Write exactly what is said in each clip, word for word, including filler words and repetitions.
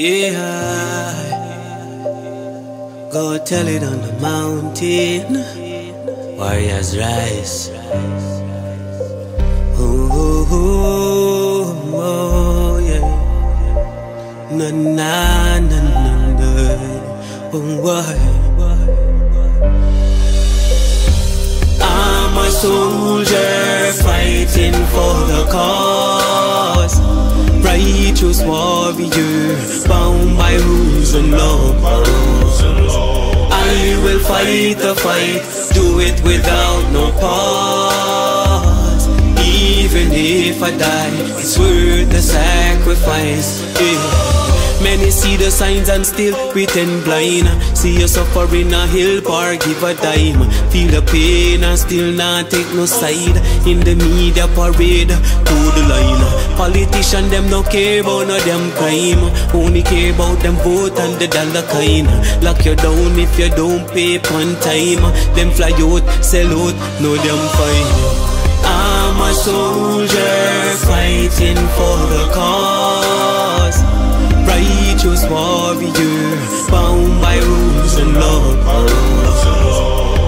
Yeah, go tell it on the mountain. Warriors rise. Ooh, ooh, ooh, oh, yeah. Na na na na na. Oh, why? I'm a soldier fighting for the cause. Righteous warrior, bound by rules and laws. I will fight the fight, do it without no pause. Even if I die, it's worth the sacrifice. Yeah. Many see the signs and still pretend blind. See you suffering a help or give a dime. Feel the pain and still not take no side. In the media parade, to the line. Politician them no care about no damn crime. Only care about them vote and the dollar kind. Lock you down if you don't pay on time. Them fly out, sell out, no damn fine. I'm a soldier fighting for the cause. Righteous warrior, bound by rules and laws.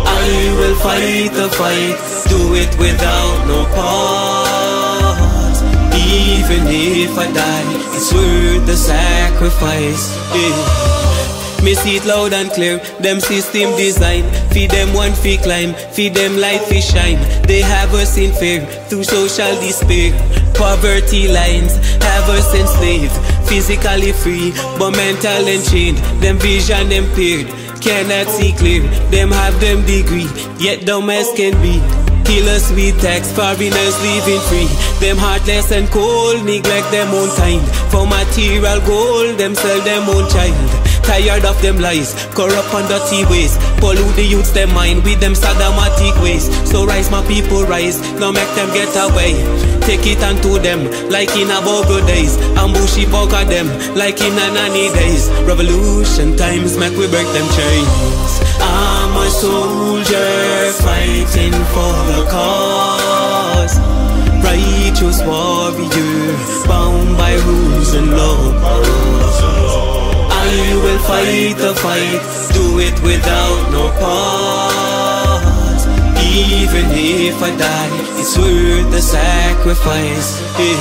I will fight the fight, do it without no pause. Even if I die, it's worth the sacrifice. Yeah. Me see it loud and clear, them system design. Feed them one fee climb, feed them light fee shine. They have us in fear, through social despair. Poverty lines, have us enslaved. Physically free, but mental enchained. Them vision impaired, cannot see clear. Them have them degree, yet dumb as can be. Killers with tax, foreigners living free. Them heartless and cold, neglect them own kind. For material gold, them sell them own child. Tired of them lies, corrupt and dirty ways. Pollute the youths, them mind with them sadomatic ways. So rise my people, rise, now make them get away. Take it unto them, like in a bogo days. Ambush it bugger them, like in a nanny days. Revolution times, make we break them chains. I'm a soldier fighting for the cause. Righteous warrior, bound by rules and laws. I will fight the fight, do it without no pause. Even if I die, it's worth the sacrifice. Yeah.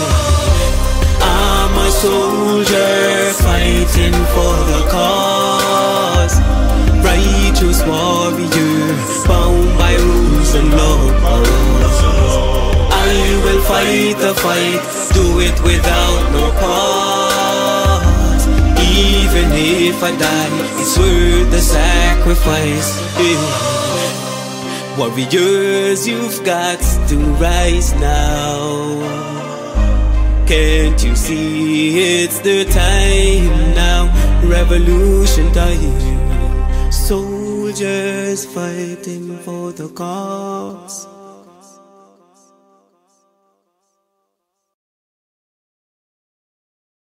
I'm a soldier fighting for the cause. Righteous warrior, bound by rules and laws. I will fight the fight, do it without no pause. Even if I die, it's worth the sacrifice. Yeah. Warriors, you've got to rise now. Can't you see it's the time now? Revolution time. Soldiers fighting for the cause.